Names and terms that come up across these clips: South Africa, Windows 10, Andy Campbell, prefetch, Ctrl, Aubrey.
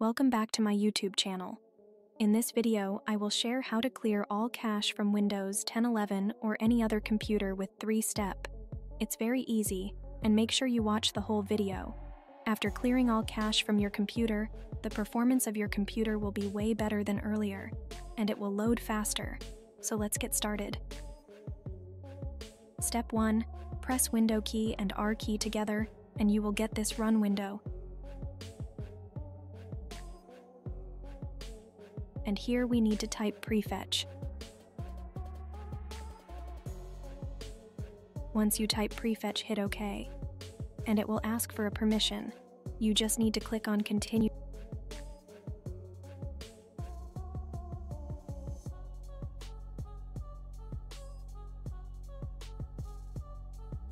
Welcome back to my YouTube channel. In this video, I will share how to clear all cache from Windows 10, 11, or any other computer with 3-step. It's very easy, and make sure you watch the whole video. After clearing all cache from your computer, the performance of your computer will be way better than earlier, and it will load faster. So let's get started. Step 1. Press Window key and R key together, and you will get this run window. And here we need to type prefetch. Once you type prefetch, hit OK, and it will ask for a permission. You just need to click on continue.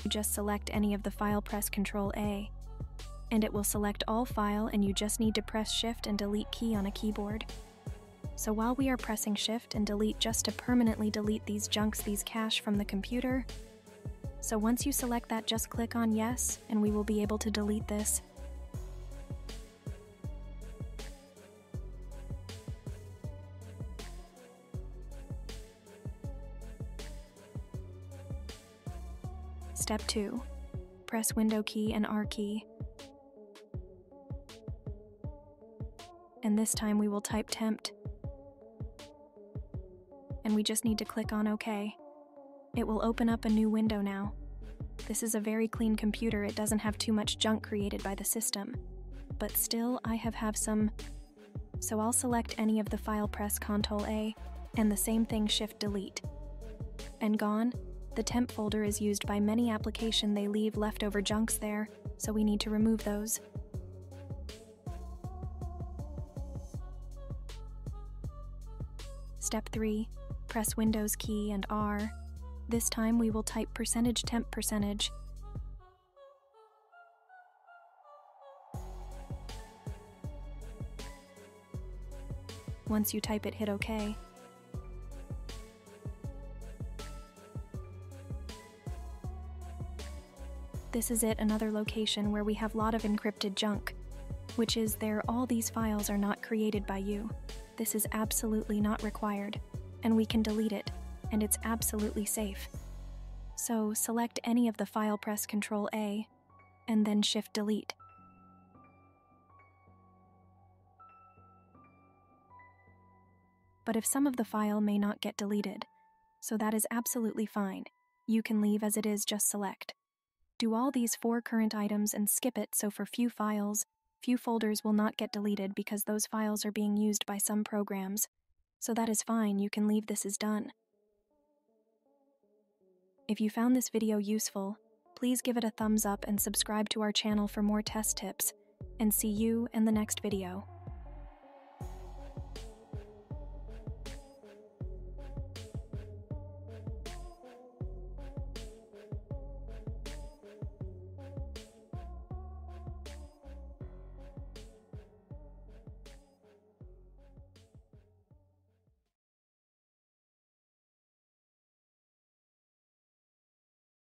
You just select any of the file, press Ctrl A, and it will select all file, and you just need to press Shift and Delete key on a keyboard. So while we are pressing Shift and Delete just to permanently delete these junks, these cache from the computer. So once you select that, just click on Yes, and we will be able to delete this. Step 2. Press Window key and R key. And this time we will type tempt. And we just need to click on OK. It will open up a new window now. This is a very clean computer, it doesn't have too much junk created by the system. But still, I have some. So I'll select any of the file, press Ctrl A, and the same thing, Shift Delete. And gone. The temp folder is used by many applications, they leave leftover junks there, so we need to remove those. Step 3. Press Windows key and R. This time we will type %temp%. Once you type it, hit OK. This is it, another location where we have a lot of encrypted junk, which is there. All these files are not created by you. This is absolutely not required. And we can delete it, and it's absolutely safe. So select any of the file, press Ctrl A, and then Shift Delete. But if some of the file may not get deleted, so that is absolutely fine. You can leave as it is, just select. Do all these 4 current items and skip it, so for few files, few folders will not get deleted because those files are being used by some programs. So that is fine, you can leave this as done. If you found this video useful, please give it a thumbs up and subscribe to our channel for more test tips, and see you in the next video.